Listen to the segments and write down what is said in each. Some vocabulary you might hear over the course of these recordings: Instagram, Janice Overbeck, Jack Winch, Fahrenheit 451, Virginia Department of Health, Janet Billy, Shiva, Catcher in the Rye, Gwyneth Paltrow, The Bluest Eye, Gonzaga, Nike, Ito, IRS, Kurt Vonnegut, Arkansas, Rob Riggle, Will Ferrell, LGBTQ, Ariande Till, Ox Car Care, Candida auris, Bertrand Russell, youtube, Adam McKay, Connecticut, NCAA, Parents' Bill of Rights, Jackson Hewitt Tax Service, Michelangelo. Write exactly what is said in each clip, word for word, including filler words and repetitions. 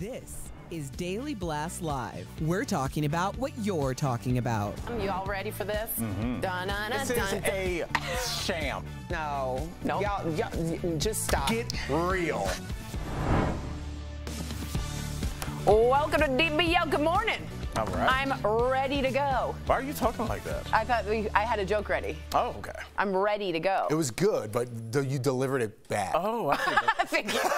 This is Daily Blast Live. We're talking about what you're talking about. Um, you all ready for this? Mm-hmm. Dun, dun, dun, this dun, is dun. a sham. No. No. Nope. Y'all, y'all, just stop. Get real. Welcome to D B L. Good morning. All right. I'm ready to go. Why are you talking like that? I thought we, I had a joke ready. Oh, okay. I'm ready to go. It was good, but you delivered it bad. Oh, I think. Thank you.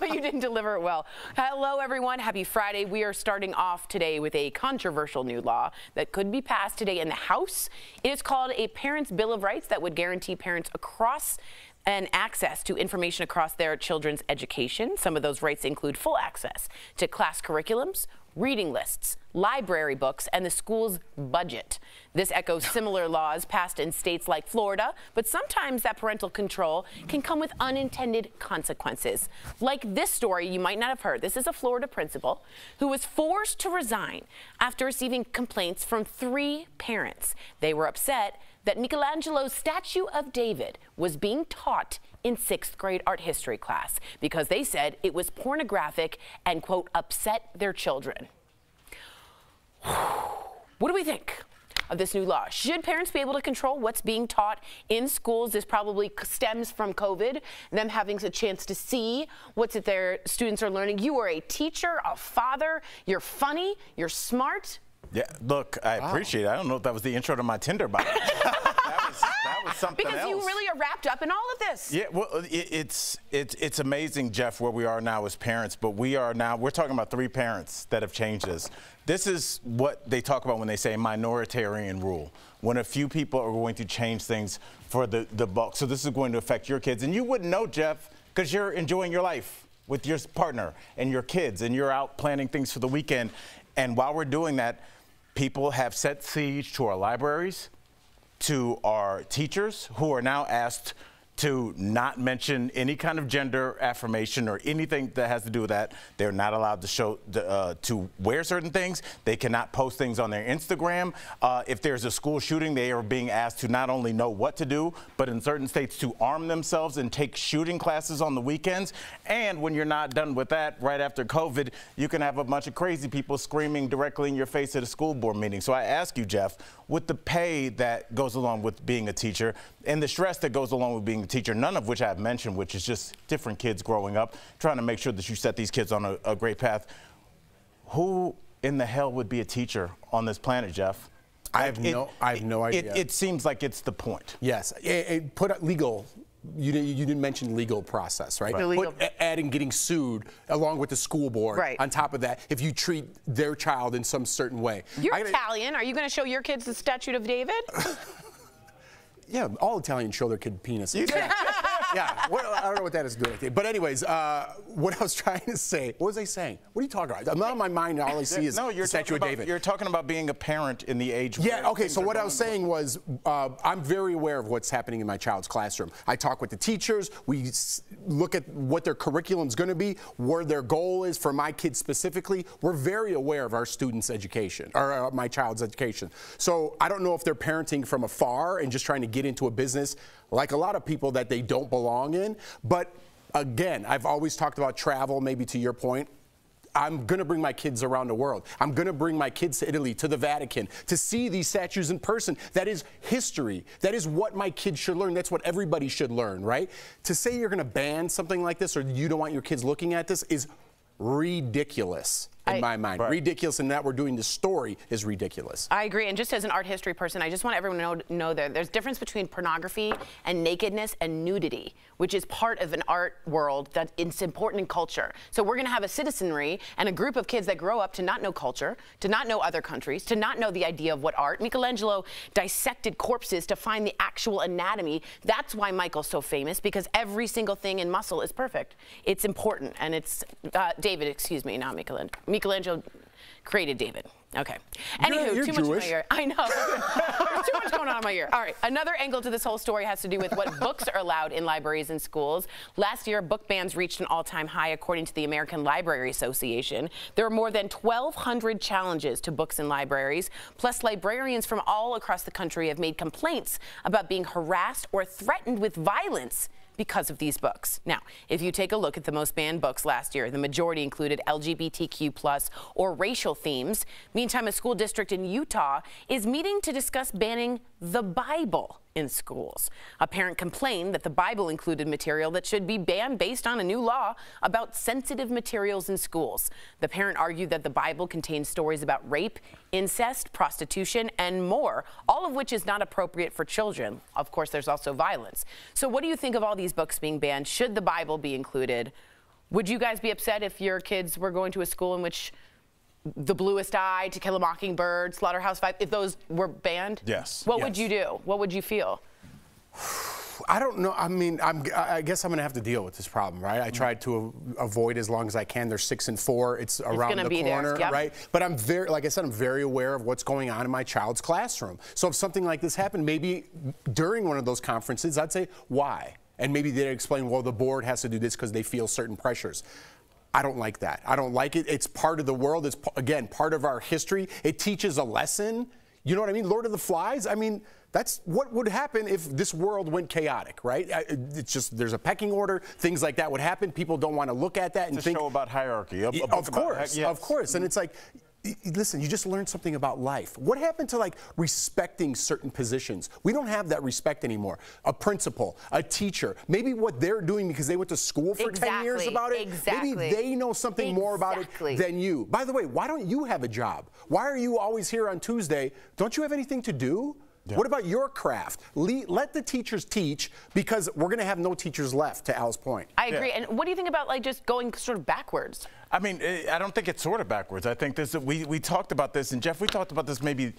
But you didn't deliver it well. Hello, everyone. Happy Friday. We are starting off today with a controversial new law that could be passed today in the House. It is called a Parents' Bill of Rights that would guarantee parents across and access to information across their children's education. Some of those rights include full access to class curriculums, reading lists, library books, and the school's budget. This echoes similar laws passed in states like Florida, but sometimes that parental control can come with unintended consequences. Like this story you might not have heard. This is a Florida principal who was forced to resign after receiving complaints from three parents. They were upset that Michelangelo's statue of David was being taught in sixth grade art history class because they said it was pornographic and, quote, upset their children. What do we think of this new law? Should parents be able to control what's being taught in schools? This probably stems from COVID, them having a chance to see what's that their students are learning. You are a teacher, a father, you're funny, you're smart. Yeah, look, I wow. appreciate it. I don't know if that was the intro to my Tinder bio. that, was, that was something because else. You really are wrapped up in all of this. Yeah, well, it, it's, it, it's amazing, Jeff, where we are now as parents, but we are now, we're talking about three parents that have changed this. This is what they talk about when they say minoritarian rule, when a few people are going to change things for the, the bulk. So this is going to affect your kids, and you wouldn't know, Jeff, because you're enjoying your life with your partner and your kids, and you're out planning things for the weekend, and while we're doing that, people have set siege to our libraries, to our teachers, who are now asked to not mention any kind of gender affirmation or anything that has to do with that. They're not allowed to show the, uh, to wear certain things. They cannot post things on their Instagram. Uh, if there's a school shooting, they are being asked to not only know what to do, but in certain states to arm themselves and take shooting classes on the weekends. And when you're not done with that, right after COVID, you can have a bunch of crazy people screaming directly in your face at a school board meeting. So I ask you, Jeff, with the pay that goes along with being a teacher and the stress that goes along with being a teacher, none of which I've mentioned, which is just different kids growing up, trying to make sure that you set these kids on a, a great path. Who in the hell would be a teacher on this planet, Jeff? I have it, no, I have no idea. It, it seems like it's the point. Yes, it, it put legal. You didn't, you didn't mention legal process, right? right. Legal. But adding getting sued along with the school board. Right. On top of that, if you treat their child in some certain way. You're gotta, Italian. Are you going to show your kids the statue of David? Yeah, all Italians show their kid penis. Yeah, yeah. Well, I don't know what that is doing. But anyways, uh, what I was trying to say, what was I saying? What are you talking about? I'm not in my mind. All I see is no, you're the statue of about, David. You're talking about being a parent in the age. Yeah. Okay. So what I was saying was, uh, I'm very aware of what's happening in my child's classroom. I talk with the teachers. We s look at what their curriculum's going to be, where their goal is for my kids specifically. We're very aware of our students' education or uh, my child's education. So I don't know if they're parenting from afar and just trying to get into a business like a lot of people that they don't belong in. But again, I've always talked about travel, maybe to your point. I'm gonna bring my kids around the world. I'm gonna bring my kids to Italy, to the Vatican, to see these statues in person. That is history. That is what my kids should learn. That's what everybody should learn, right? To say you're gonna ban something like this or you don't want your kids looking at this is ridiculous. In I, my mind, right. ridiculous, and that we're doing this story is ridiculous. I agree, and just as an art history person, I just want everyone to know, know that there's a difference between pornography and nakedness and nudity, which is part of an art world that it's important in culture. So we're going to have a citizenry and a group of kids that grow up to not know culture, to not know other countries, to not know the idea of what art. Michelangelo dissected corpses to find the actual anatomy. That's why Michael's so famous, because every single thing in muscle is perfect. It's important, and it's uh, David, excuse me, not Michelangelo. Michelangelo created David. Okay. Anywho, you're, you're too much Jewish. In my ear. I know. There's too much going on in my ear. All right. Another angle to this whole story has to do with what books are allowed in libraries and schools. Last year, book bans reached an all-time high, according to the American Library Association. There are more than twelve hundred challenges to books in libraries, plus librarians from all across the country have made complaints about being harassed or threatened with violence because of these books. Now, if you take a look at the most banned books last year, the majority included L G B T Q plus or racial themes. Meantime, a school district in Utah is meeting to discuss banning the Bible in schools. A parent complained that the Bible included material that should be banned based on a new law about sensitive materials in schools. The parent argued that the Bible contains stories about rape, incest, prostitution, and more, all of which is not appropriate for children. Of course, there's also violence. So what do you think of all these books being banned? Should the Bible be included? Would you guys be upset if your kids were going to a school in which The Bluest Eye, To Kill a Mockingbird, Slaughterhouse Five, if those were banned? Yes. What yes. would you do? What would you feel? I don't know. I mean, I'm, I guess I'm going to have to deal with this problem, right? I mm-hmm. tried to a avoid as long as I can. They're six and four. It's around it's the be corner, yep. right? But I'm very, like I said, I'm very aware of what's going on in my child's classroom. So if something like this happened, maybe during one of those conferences, I'd say, why? And maybe they'd explain, well, the board has to do this because they feel certain pressures. I don't like that. I don't like it. It's part of the world. It's, again, part of our history. It teaches a lesson. You know what I mean? Lord of the Flies, I mean, that's what would happen if this world went chaotic, right? It's just, there's a pecking order. Things like that would happen. People don't want to look at that and it's a think. Show about hierarchy. A, a of course, yes. of course. And it's like, listen, you just learned something about life. What happened to like respecting certain positions? We don't have that respect anymore. A principal, a teacher, maybe what they're doing because they went to school for exactly. ten years about it. Exactly. Maybe they know something exactly. more about it than you. By the way, why don't you have a job? Why are you always here on Tuesday? Don't you have anything to do? Yeah. What about your craft? Le let the teachers teach because we're going to have no teachers left, to Al's point. I agree. Yeah. And what do you think about like just going sort of backwards? I mean, I don't think it's sort of backwards. I think this, we, we talked about this, and Jeff, we talked about this maybe,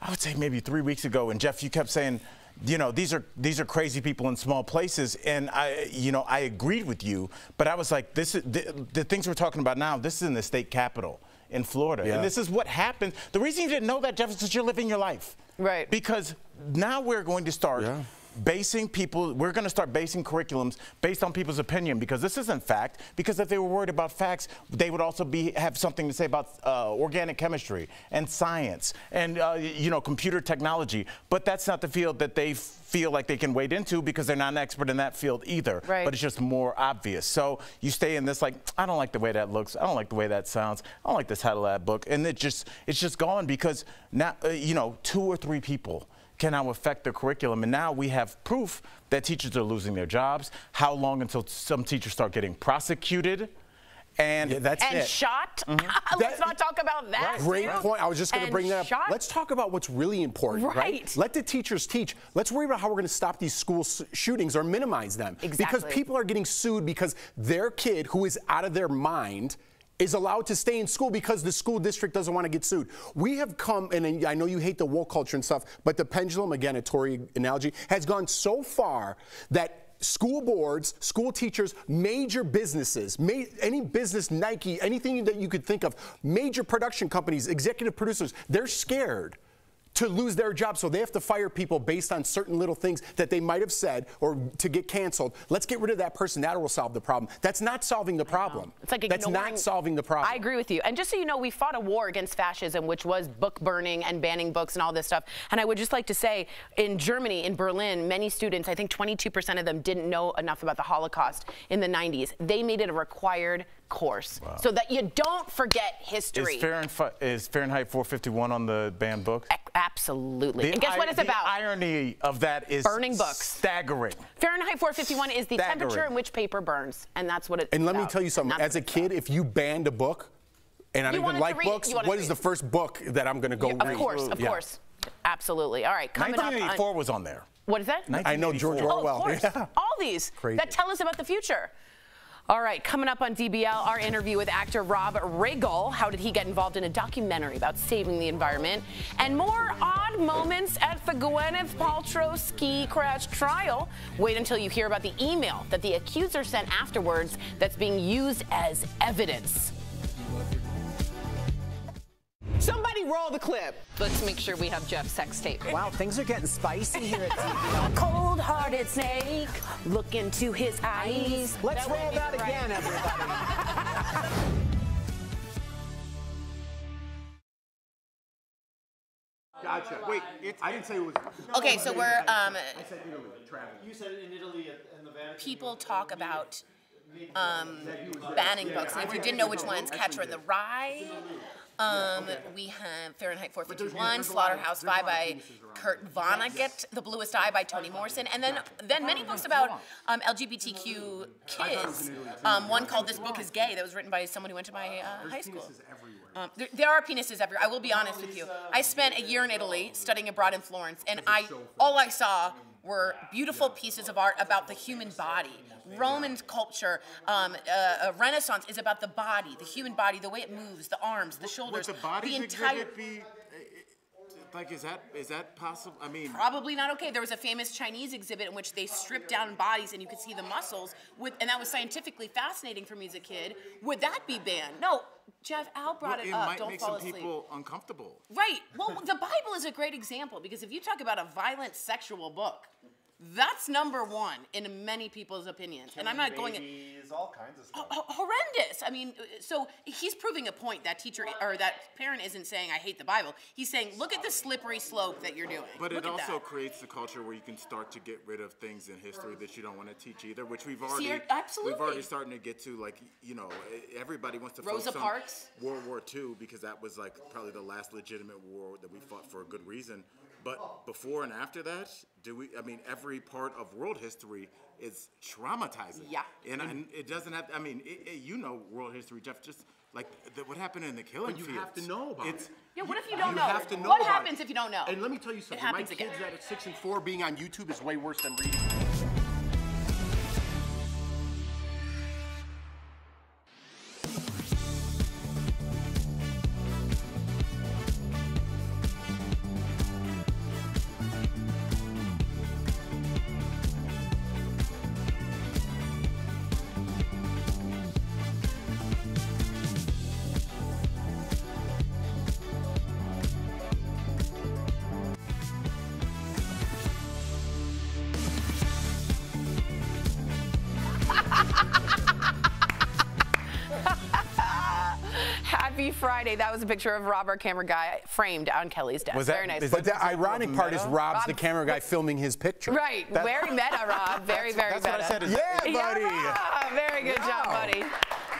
I would say maybe three weeks ago, and Jeff, you kept saying, you know, these are these are crazy people in small places, and I, you know, I agreed with you, but I was like, this is, the, the things we're talking about now, this is in the state capitol in Florida, yeah. and this is what happens. The reason you didn't know that, Jeff, is that you're living your life. Right. Because now we're going to start yeah. basing people, we're going to start basing curriculums based on people's opinion, because this isn't fact, because if they were worried about facts, they would also be have something to say about uh, organic chemistry and science and, uh, you know, computer technology. But that's not the field that they feel like they can wade into because they're not an expert in that field either. Right. But it's just more obvious. So you stay in this like, I don't like the way that looks. I don't like the way that sounds. I don't like the title of that book. And it just, it's just gone because now, uh, you know, two or three people can now affect the curriculum. And now we have proof that teachers are losing their jobs. How long until some teachers start getting prosecuted? And yeah, that's and it. shot. Mm-hmm. Let's that, not talk about that. Right. Great right. point. I was just going to bring that up. Shot. Let's talk about what's really important. Right. right. Let the teachers teach. Let's worry about how we're going to stop these school shootings or minimize them. Exactly. Because people are getting sued because their kid, who is out of their mind, is allowed to stay in school because the school district doesn't want to get sued. We have come, and I know you hate the woke culture and stuff, but the pendulum, again, a Tory analogy, has gone so far that school boards, school teachers, major businesses, ma any business, Nike, anything that you could think of, major production companies, executive producers, they're scared to lose their job, so they have to fire people based on certain little things that they might have said or to get canceled. Let's get rid of that person. That will solve the problem. That's not solving the problem. It's like ignoring. That's not solving the problem. I agree with you. And just so you know, we fought a war against fascism, which was book burning and banning books and all this stuff. And I would just like to say, in Germany, in Berlin, many students, I think twenty-two percent of them didn't know enough about the Holocaust in the nineties. They made it a required course wow. so that you don't forget history. Is Fahrenheit, is Fahrenheit four fifty-one on the banned book? Absolutely. The and guess what it's about? The irony of that is burning books. Staggering. Fahrenheit four fifty-one is the staggering. temperature in which paper burns, and that's what it's And about. Let me tell you something. As a kid, about. if you banned a book, and I don't even like books, what is the first book that I'm going to go yeah, of read? Of course, of yeah. course. Absolutely. All right, coming nineteen eighty-four up on, was on there. What is that? I know George Orwell. Oh, yeah. All these Crazy. that tell us about the future. All right, coming up on D B L, our interview with actor Rob Riggle. How did he get involved in a documentary about saving the environment? And more odd moments at the Gwyneth Paltrow ski crash trial. Wait until you hear about the email that the accuser sent afterwards that's being used as evidence. Somebody roll the clip. Let's make sure we have Jeff's sex tape. Wow, things are getting spicy here at T V. Cold-hearted snake, look into his eyes. Let's that roll that right. again, everybody. Gotcha. Wait, it's, I didn't say it was. No, okay, so we're. Um, I said Italy. Travel. You said in Italy and the Vatican. People talk about um, banning books. And if you didn't know which ones, Catcher in the Rye. Um, we have Fahrenheit four fifty-one, Slaughterhouse Five by Kurt Vonnegut, The Bluest Eye by Toni Morrison, and then then many books about um, L G B T Q kids. Um, one called "This Book Is Gay" that was written by someone who went to my uh, high school. Um, there, there are penises everywhere. I will be honest with you. I spent a year in Italy studying abroad in Florence, and I all I saw were beautiful pieces of art about the human body. Roman culture, um, uh, uh, Renaissance is about the body, the human body, the way it moves, the arms, the shoulders, would the, body the entire. Be, like, is that is that possible? I mean, probably not. Okay, there was a famous Chinese exhibit in which they stripped down bodies and you could see the muscles. With and that was scientifically fascinating for me as a kid. Would that be banned? No. Jeff, Al brought well, it, it up. Might Don't make fall some asleep. People uncomfortable. Right. Well, the Bible is a great example because if you talk about a violent sexual book. That's number one in many people's opinions, and I'm not going. Babies, all kinds of stuff. Horrendous. I mean, so he's proving a point. That teacher or that parent isn't saying I hate the Bible. He's saying look at the slippery slope that you're doing. But it also creates the culture where you can start to get rid of things in history that you don't want to teach either, which we've already absolutely we've already starting to get to. Like you know, everybody wants to Rosa Parks World War Two because that was like probably the last legitimate war that we fought for a good reason. But before and after that, do we? I mean, every part of world history is traumatizing. Yeah. And, and it doesn't have. I mean, it, it, you know, world history, Jeff. Just like the, what happened in the killing fields. But you have to know about it. Yeah. What if you don't know? You have to know. What happens if you don't know? And let me tell you something. My kids out at six and four being on YouTube is way worse than reading. Friday, that was a picture of Rob, our camera guy, framed on Kelly's desk. Was that, very nice. But the ironic part is Rob's, Rob's the camera guy filming his picture. Right, that's very meta, Rob. Very, very that's meta. That's what I said. Yeah, buddy. Yeah, very good wow. job,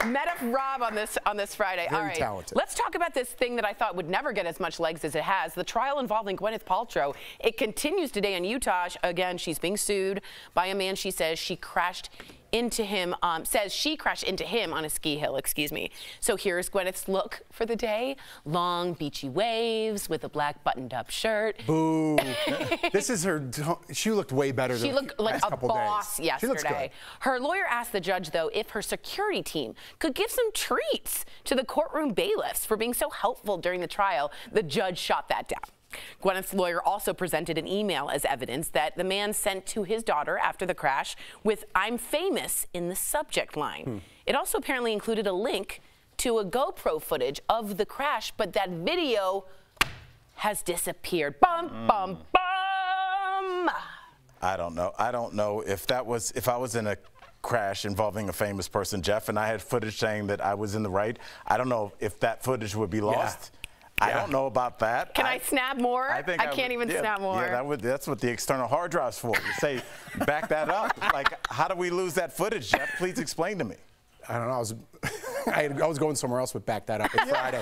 buddy. Meta Rob on this on this Friday. Very All right, talented. Let's talk about this thing that I thought would never get as much legs as it has. The trial involving Gwyneth Paltrow. It continues today in Utah. Again, she's being sued by a man. She says she crashed into him. Um, says she crashed into him on a ski hill. Excuse me. So here's Gwyneth's look for the day: long beachy waves with a black buttoned-up shirt. Boo! This is her. She looked way better. She looked the like a boss days. Yesterday. She looks good. Her lawyer asked the judge though if her security team could give some treats to the courtroom bailiffs for being so helpful during the trial. The judge shot that down. Gwyneth's lawyer also presented an email as evidence that the man sent to his daughter after the crash with "I'm famous" in the subject line. Hmm. It also apparently included a link to a GoPro footage of the crash, but that video has disappeared. Bum, mm. bum, bum. I don't know. I don't know if that was, if I was in a crash involving a famous person, Jeff, and I had footage saying that I was in the right. I don't know if that footage would be lost. Yeah. Yeah. I don't know about that. Can I, I snap more? I, think I, I can't would, even yeah, snap more. Yeah, that would, that's what the external hard drive's for. You say, back that up. Like, how do we lose that footage, Jeff? Please explain to me. I don't know. I was, I, I was going somewhere else with back that up. It's Friday.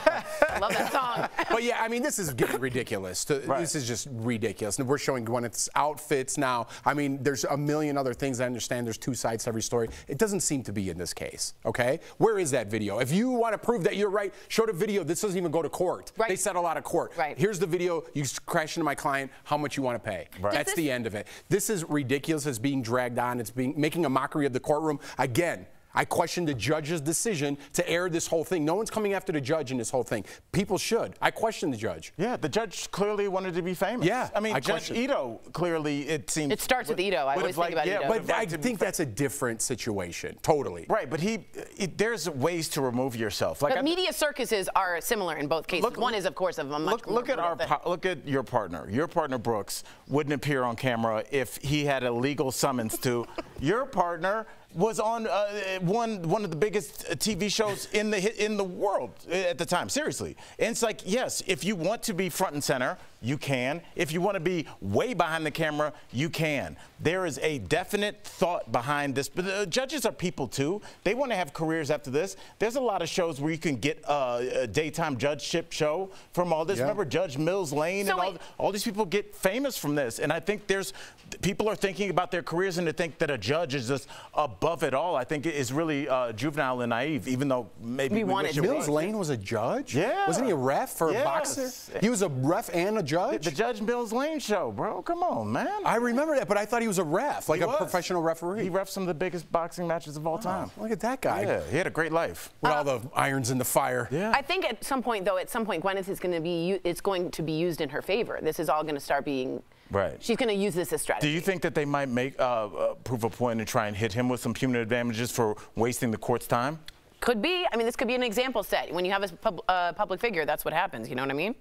I love that song. But yeah, I mean, this is getting ridiculous. Right. This is just ridiculous. We're showing Gwyneth's outfits now. I mean, there's a million other things. I understand there's two sides to every story. It doesn't seem to be in this case, okay? Where is that video? If you want to prove that you're right, show the video. This doesn't even go to court. Right. They settle out of court. Right. Here's the video. You crash into my client. How much you want to pay? Right. That's the end of it. This is ridiculous. It's being dragged on. It's being making a mockery of the courtroom. Again, I question the judge's decision to air this whole thing. No one's coming after the judge in this whole thing. People should. I question the judge. Yeah, the judge clearly wanted to be famous. Yeah, I mean, I Judge question. Ito clearly, it seems. It starts with Ito. I always think like, about yeah, Ito. But I think that's a different situation. Totally. Right, but he, it, there's ways to remove yourself. Like but I, media circuses are similar in both cases. Look, One is, of course, of a much look, more look at our thing. Look at your partner. Your partner Brooks wouldn't appear on camera if he had a legal summons to your partner was on uh, one one of the biggest T V shows in the in the world at the time. Seriously, and it's like, yes, if you want to be front and center, you can. If you want to be way behind the camera, you can. There is a definite thought behind this. But the judges are people too. They want to have careers after this. There's a lot of shows where you can get uh, a daytime judgeship show from all this. Yeah. Remember Judge Mills Lane so and all, all these people get famous from this. And I think there's people are thinking about their careers, and to think that a judge is just above it all, I think, is really uh, juvenile and naive, even though maybe we, we wanted wish it Mills was. Lane was a judge? Yeah. Wasn't he a ref or yes. a boxer? He was a ref and a judge? The, the Judge Mills Lane show, bro. Come on, man. I remember that, but I thought he was a ref, like he a was. professional referee. He refed some of the biggest boxing matches of all oh, time. Look at that guy. Yeah, he had a great life. With uh, all the irons in the fire. Yeah. I think at some point, though, at some point, Gwyneth is going to be, it's going to be used in her favor. This is all going to start being... Right. She's going to use this as strategy. Do you think that they might make uh, uh, prove a point and try and hit him with some punitive damages for wasting the court's time? Could be. I mean, this could be an example set. When you have a pub uh, public figure, that's what happens. You know what I mean?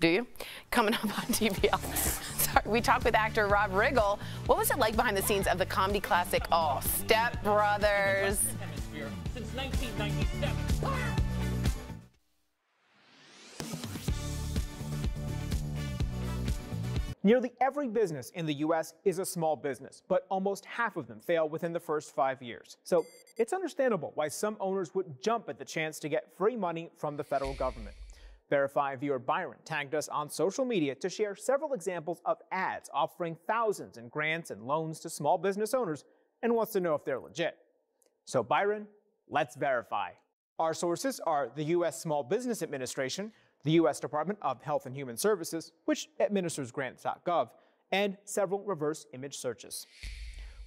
Do you? Coming up on T B L. Sorry, we talked with actor Rob Riggle. What was it like behind the scenes of the comedy classic, oh, Step Brothers? Since nineteen ninety-seven. Nearly every business in the U S is a small business, but almost half of them fail within the first five years. So it's understandable why some owners would jump at the chance to get free money from the federal government. Verify viewer Byron tagged us on social media to share several examples of ads offering thousands in grants and loans to small business owners and wants to know if they're legit. So Byron, let's verify. Our sources are the U S Small Business Administration, the U S Department of Health and Human Services, which administers grants dot gov, and several reverse image searches.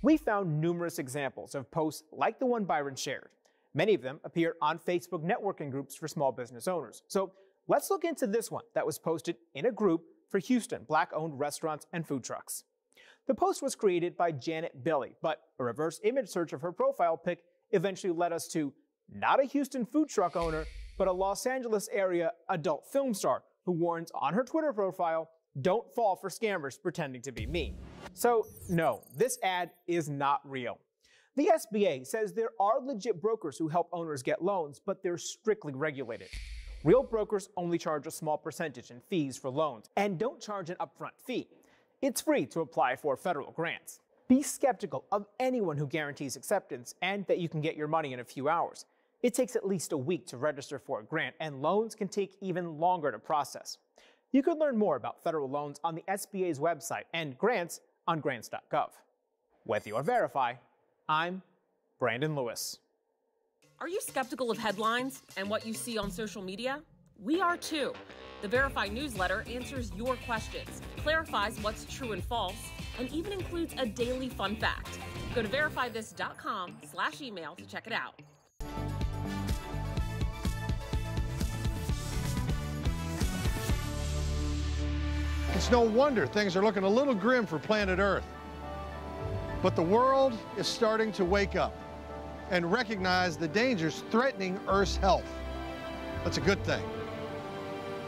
We found numerous examples of posts like the one Byron shared. Many of them appear on Facebook networking groups for small business owners. So let's look into this one that was posted in a group for Houston Black-owned restaurants and food trucks. The post was created by Janet Billy, but a reverse image search of her profile pic eventually led us to not a Houston food truck owner, but a Los Angeles area adult film star who warns on her Twitter profile, don't fall for scammers pretending to be me. So no, this ad is not real. The S B A says there are legit brokers who help owners get loans, but they're strictly regulated. Real brokers only charge a small percentage in fees for loans and don't charge an upfront fee. It's free to apply for federal grants. Be skeptical of anyone who guarantees acceptance and that you can get your money in a few hours. It takes at least a week to register for a grant, and loans can take even longer to process. You can learn more about federal loans on the S B A's website and grants on grants dot gov. Whether you verify, I'm Brandon Lewis. Are you skeptical of headlines and what you see on social media? We are too. The Verify newsletter answers your questions, clarifies what's true and false, and even includes a daily fun fact. Go to verify this dot com slash email to check it out. It's no wonder things are looking a little grim for planet Earth. But the world is starting to wake up and recognize the dangers threatening Earth's health. That's a good thing.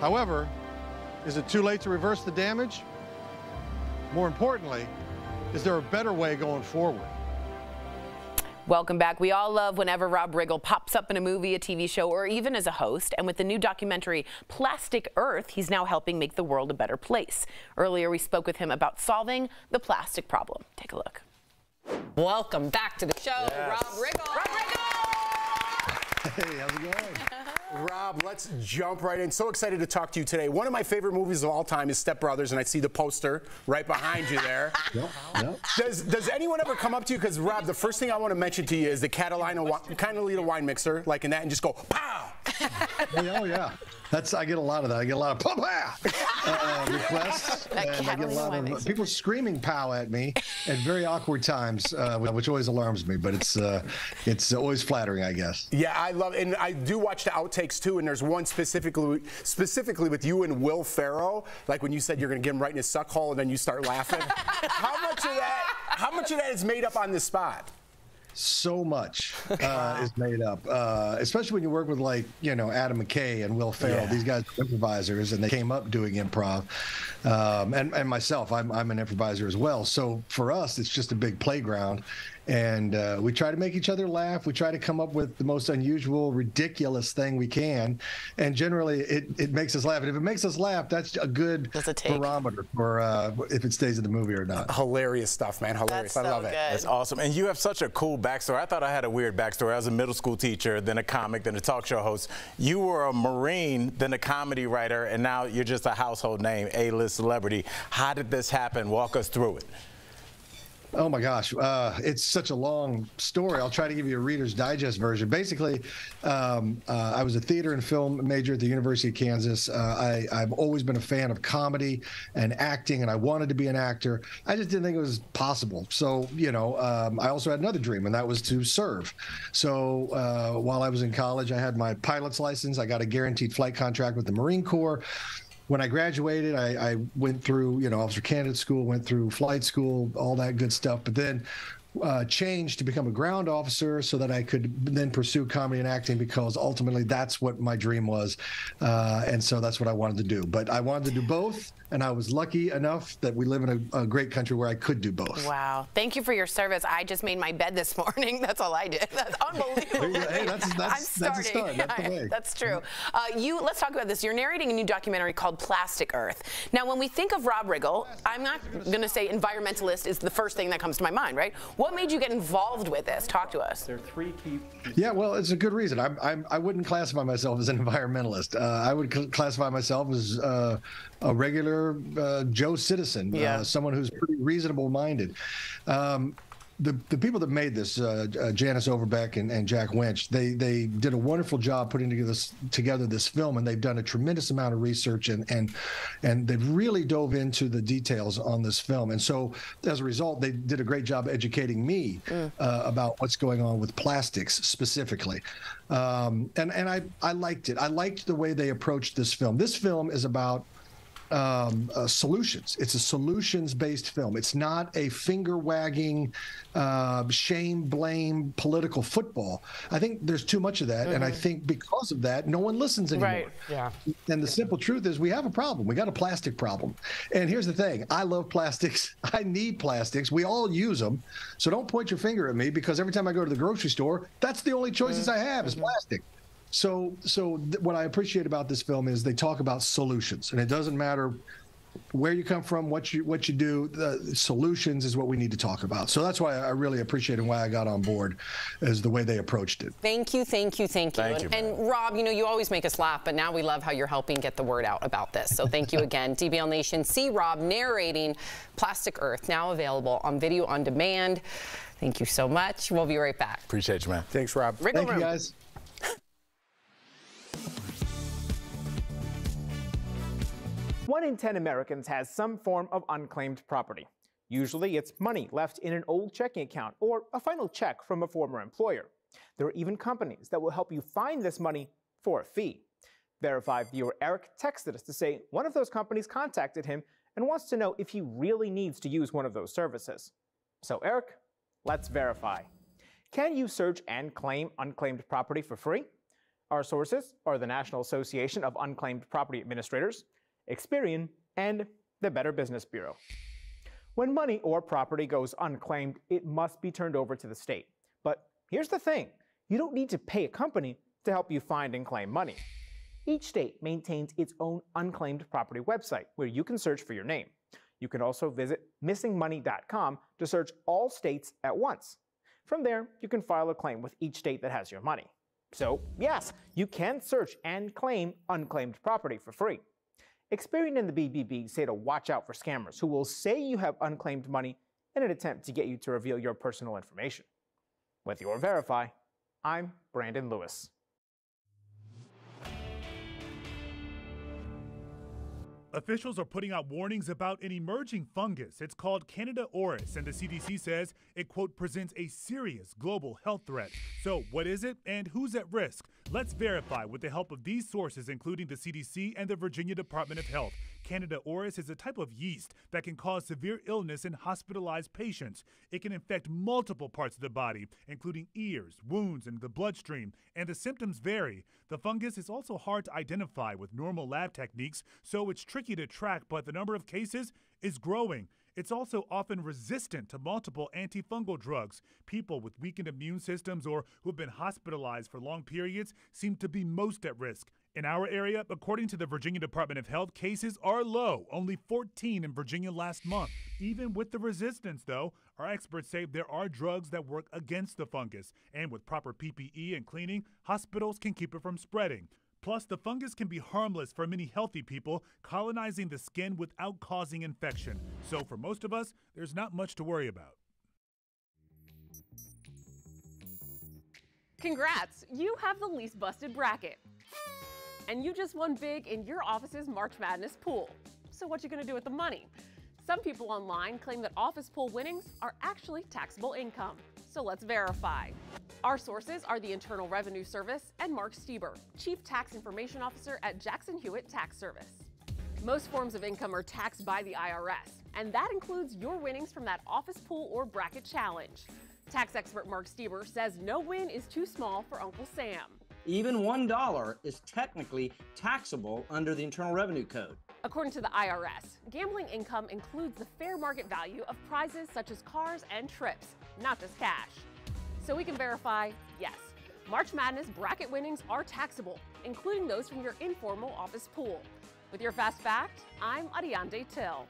However, is it too late to reverse the damage? More importantly, is there a better way going forward? Welcome back. We all love whenever Rob Riggle pops up in a movie, a T V show, or even as a host. And with the new documentary, Plastic Earth, he's now helping make the world a better place. Earlier, we spoke with him about solving the plastic problem. Take a look. Welcome back to the show, yes. Rob Riggle. Rob Riggle! Hey, how's it going? Rob, let's jump right in. So excited to talk to you today. One of my favorite movies of all time is Step Brothers, and I see the poster right behind you there. Yep, yep. Does, does anyone ever come up to you? Because, Rob, the first thing I want to mention to you is the Catalina Catalina wine mixer, like in that, and just go, pow! Oh, yeah. That's, I get a lot of that. I get a lot of pow-pow uh, requests. That and I get a lot of uh, people screaming pow at me at very awkward times, uh, which always alarms me, but it's uh, it's always flattering, I guess. Yeah, I love it. And I do watch the outtakes, too, and there's one specifically specifically with you and Will Ferrell, like when you said you're going to get him right in his suck hole and then you start laughing. How much of that, how much of that is made up on the spot? so much uh, is made up, uh, especially when you work with, like, you know, Adam McKay and Will Ferrell. Yeah. These guys are improvisers, and they came up doing improv. Um, and, and myself, I'm, I'm an improviser as well. So for us, it's just a big playground. And uh, we try to make each other laugh. We try to come up with the most unusual, ridiculous thing we can. And generally, it, it makes us laugh. And if it makes us laugh, that's a good barometer for uh, if it stays in the movie or not. Hilarious stuff, man. Hilarious. That's I so love good. It. That's awesome. And you have such a cool backstory. I thought I had a weird backstory. I was a middle school teacher, then a comic, then a talk show host. You were a Marine, then a comedy writer, and now you're just a household name, A-list celebrity. How did this happen? Walk us through it. Oh my gosh, uh, it's such a long story. I'll try to give you a Reader's Digest version. Basically, um, uh, I was a theater and film major at the University of Kansas. Uh, I, I've always been a fan of comedy and acting, and I wanted to be an actor. I just didn't think it was possible. So, you know, um, I also had another dream, and that was to serve. So uh, while I was in college, I had my pilot's license. I got a guaranteed flight contract with the Marine Corps. When I graduated, I, I went through, you know, officer candidate school, went through flight school, all that good stuff, but then uh, changed to become a ground officer so that I could then pursue comedy and acting, because ultimately that's what my dream was. Uh, and so that's what I wanted to do. But I wanted to do both, and I was lucky enough that we live in a, a great country where I could do both. Wow. Thank you for your service. I just made my bed this morning. That's all I did. That's unbelievable. Hey, that's, that's, I'm starting. That's, start. That's, the way. That's true. Uh, you, let's talk about this. You're narrating a new documentary called Plastic Earth. Now, when we think of Rob Riggle, I'm not going to say environmentalist is the first thing that comes to my mind, right? What made you get involved with this? Talk to us. There are three key... Yeah, well, it's a good reason. I'm, I'm, I wouldn't classify myself as an environmentalist. Uh, I would cl classify myself as uh, a regular Uh, Joe citizen, yeah. uh, someone who's pretty reasonable minded. Um, the, the people that made this, uh, uh, Janice Overbeck and, and Jack Winch, they they did a wonderful job putting together this, together this film, and they've done a tremendous amount of research, and and and they've really dove into the details on this film. And so as a result, they did a great job educating me mm. uh, about what's going on with plastics specifically. Um, and and I, I liked it. I liked the way they approached this film. This film is about Um, uh, solutions. It's a solutions-based film. It's not a finger-wagging, uh, shame, blame, political football. I think there's too much of that, mm-hmm. and I think because of that, no one listens anymore. Right. Yeah. And the simple truth is we have a problem. We got a plastic problem. And here's the thing. I love plastics. I need plastics. We all use them. So don't point your finger at me, because every time I go to the grocery store, that's the only choices mm-hmm. I have is plastic. So, so what I appreciate about this film is they talk about solutions, and it doesn't matter where you come from, what you what you do. The solutions is what we need to talk about. So that's why I really appreciate and why I got on board, is the way they approached it. Thank you, thank you, thank you. Thank you, and, and Rob, you know, you always make us laugh, but now we love how you're helping get the word out about this. So thank you again, D B L Nation. See Rob narrating Plastic Earth, now available on video on demand. Thank you so much. We'll be right back. Appreciate you, man. Thanks, Rob. Riggle thank room. You, guys. one in ten Americans has some form of unclaimed property. Usually it's money left in an old checking account or a final check from a former employer. There are even companies that will help you find this money for a fee. Verify viewer Eric texted us to say one of those companies contacted him and wants to know if he really needs to use one of those services. So Eric, let's verify. Can you search and claim unclaimed property for free? Our sources are the National Association of Unclaimed Property Administrators, Experian, and the Better Business Bureau. When money or property goes unclaimed, it must be turned over to the state. But here's the thing, you don't need to pay a company to help you find and claim money. Each state maintains its own unclaimed property website where you can search for your name. You can also visit missing money dot com to search all states at once. From there, you can file a claim with each state that has your money. So yes, you can search and claim unclaimed property for free. Experian and the B B B say to watch out for scammers who will say you have unclaimed money in an attempt to get you to reveal your personal information. With your Verify, I'm Brandon Lewis. Officials are putting out warnings about an emerging fungus. It's called Candida auris, and the C D C says it, quote, presents a serious global health threat. So what is it, and who's at risk? Let's verify with the help of these sources, including the C D C and the Virginia Department of Health. Candida auris is a type of yeast that can cause severe illness in hospitalized patients. It can infect multiple parts of the body, including ears, wounds, and the bloodstream, and the symptoms vary. The fungus is also hard to identify with normal lab techniques, so it's tricky to track, but the number of cases is growing. It's also often resistant to multiple antifungal drugs. People with weakened immune systems or who have been hospitalized for long periods seem to be most at risk. In our area, according to the Virginia Department of Health, cases are low, only fourteen in Virginia last month. Even with the resistance, though, our experts say there are drugs that work against the fungus, and with proper P P E and cleaning, hospitals can keep it from spreading. Plus, the fungus can be harmless for many healthy people, colonizing the skin without causing infection. So for most of us, there's not much to worry about. Congrats, you have the least busted bracket. And you just won big in your office's March Madness pool. So what you gonna do with the money? Some people online claim that office pool winnings are actually taxable income. So let's verify. Our sources are the Internal Revenue Service and Mark Stieber, Chief Tax Information Officer at Jackson Hewitt Tax Service. Most forms of income are taxed by the I R S, and that includes your winnings from that office pool or bracket challenge. Tax expert Mark Stieber says no win is too small for Uncle Sam. Even one dollar is technically taxable under the Internal Revenue Code. According to the I R S, gambling income includes the fair market value of prizes such as cars and trips, not just cash. So we can verify, yes, March Madness bracket winnings are taxable, including those from your informal office pool. With your Fast Fact, I'm Ariande Till.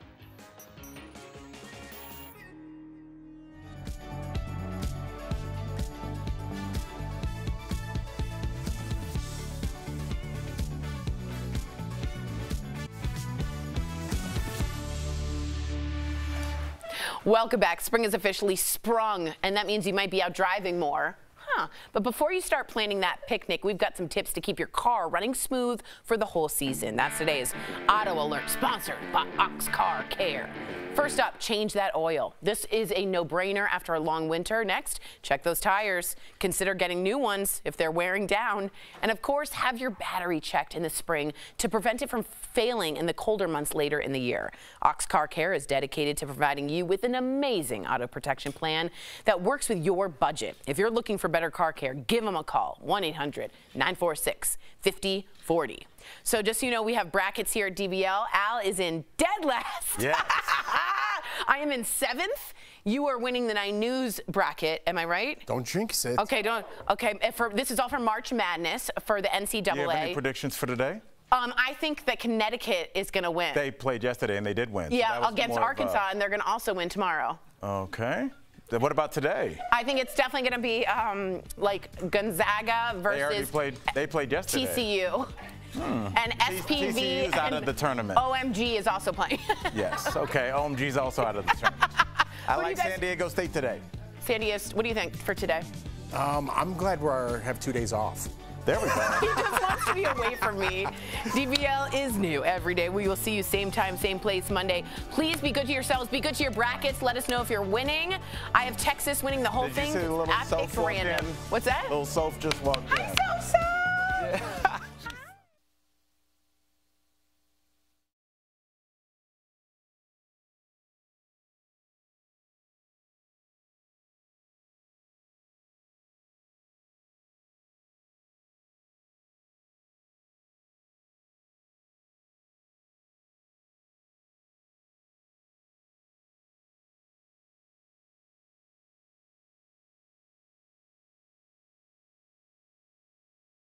Welcome back. Spring is officially sprung, and that means you might be out driving more. Huh. But before you start planning that picnic, we've got some tips to keep your car running smooth for the whole season. That's today's Auto Alert, sponsored by Ox Car Care. First up, change that oil. This is a no-brainer after a long winter. Next, check those tires. Consider getting new ones if they're wearing down. And of course, have your battery checked in the spring to prevent it from failing in the colder months later in the year. Ox Car Care is dedicated to providing you with an amazing auto protection plan that works with your budget. If you're looking for better car care, give them a call, one eight hundred, nine four six, five oh four oh. So just so you know, we have brackets here at D B L. Al is in dead last. Yes. I am in seventh. You are winning the nine news bracket. Am I right? Don't jinx it. Okay, don't. Okay, for, this is all for March Madness for the N C double A. Do you have any predictions for today? Um, I think that Connecticut is going to win. They played yesterday and they did win. Yeah, so against Arkansas, of, uh, and they're going to also win tomorrow. Okay. Then what about today? I think it's definitely going to be um, like Gonzaga versus. They already played. They played yesterday. T C U. Hmm. And S P V T C U is out of the tournament. O M G is also playing. Yes. Okay. O M G is also out of the tournament. I what like San Diego State today. San Diego. What do you think for today? Um, I'm glad we have two days off. There we go. He just wants to be away from me. D B L is new every day. We will see you same time, same place Monday. Please be good to yourselves. Be good to your brackets. Let us know if you're winning. I have Texas winning the whole Did thing. You see the little self random. In? What's that? Little self just walked in. I'm so sorry.